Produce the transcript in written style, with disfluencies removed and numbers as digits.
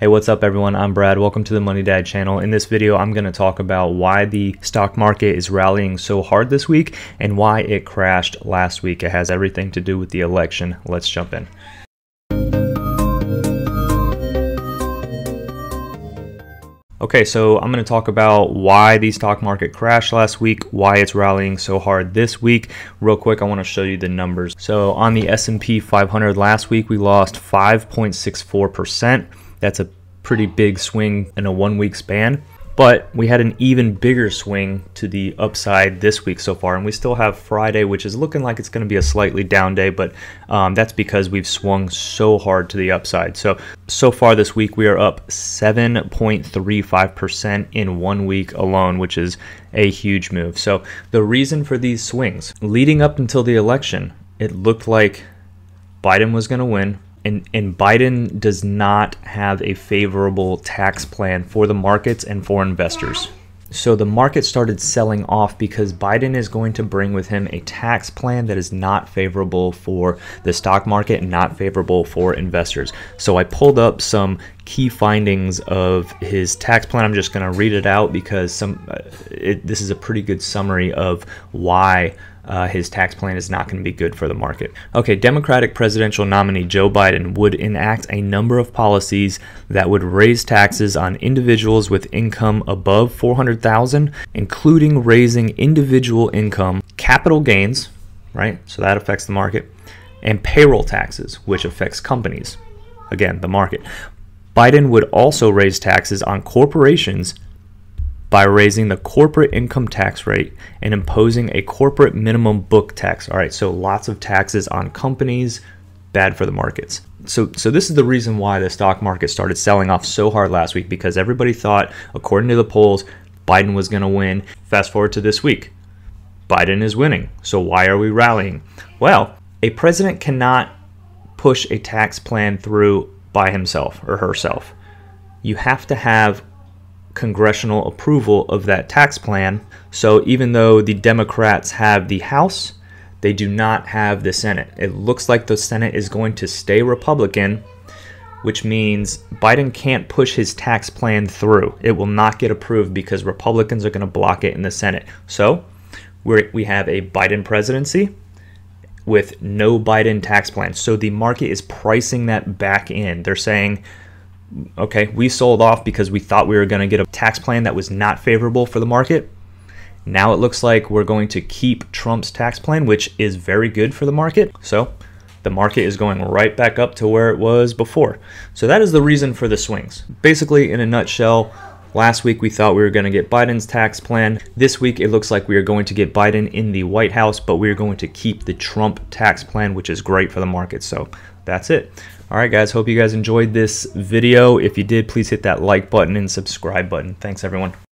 Hey, what's up everyone? I'm Brad. Welcome to the Money Dad channel. In this video, I'm going to talk about why the stock market is rallying so hard this week and why it crashed last week. It has everything to do with the election. Let's jump in. Okay, so I'm going to talk about why the stock market crashed last week, why it's rallying so hard this week. Real quick, I want to show you the numbers. So on the S&P 500 last week, we lost 5.64%. That's a pretty big swing in a one-week span. But we had an even bigger swing to the upside this week so far, and we still have Friday, which is looking like it's going to be a slightly down day, but that's because we've swung so hard to the upside. So far this week, we are up 7.35% in 1 week alone, which is a huge move. So the reason for these swings, leading up until the election, it looked like Biden was going to win. And Biden does not have a favorable tax plan for the markets and for investors. So the market started selling off because Biden is going to bring with him a tax plan that is not favorable for the stock market and not favorable for investors. So I pulled up some key findings of his tax plan. I'm just going to read it out because this is a pretty good summary of why his tax plan is not going to be good for the market. Okay, Democratic presidential nominee Joe Biden would enact a number of policies that would raise taxes on individuals with income above $400,000, including raising individual income, capital gains, right? So that affects the market, and payroll taxes, which affects companies. Again, the market. Biden would also raise taxes on corporations by raising the corporate income tax rate and imposing a corporate minimum book tax. All right, so lots of taxes on companies, bad for the markets. So this is the reason why the stock market started selling off so hard last week, because everybody thought, according to the polls, Biden was gonna win. Fast forward to this week, Biden is winning. So why are we rallying? Well, a president cannot push a tax plan through by himself or herself. You have to have congressional approval of that tax plan. So even though the Democrats have the House, they do not have the Senate. It looks like the Senate is going to stay Republican, which means Biden can't push his tax plan through. It will not get approved because Republicans are going to block it in the Senate. So we have a Biden presidency with no Biden tax plan. So the market is pricing that back in. They're saying, okay, we sold off because we thought we were going to get a tax plan that was not favorable for the market. Now it looks like we're going to keep Trump's tax plan, which is very good for the market. So the market is going right back up to where it was before. So that is the reason for the swings. Basically, in a nutshell, last week we thought we were going to get Biden's tax plan. This week it looks like we are going to get Biden in the White House, but we are going to keep the Trump tax plan, which is great for the market. So that's it. All right, guys, hope you guys enjoyed this video. If you did, please hit that like button and subscribe button. Thanks, everyone.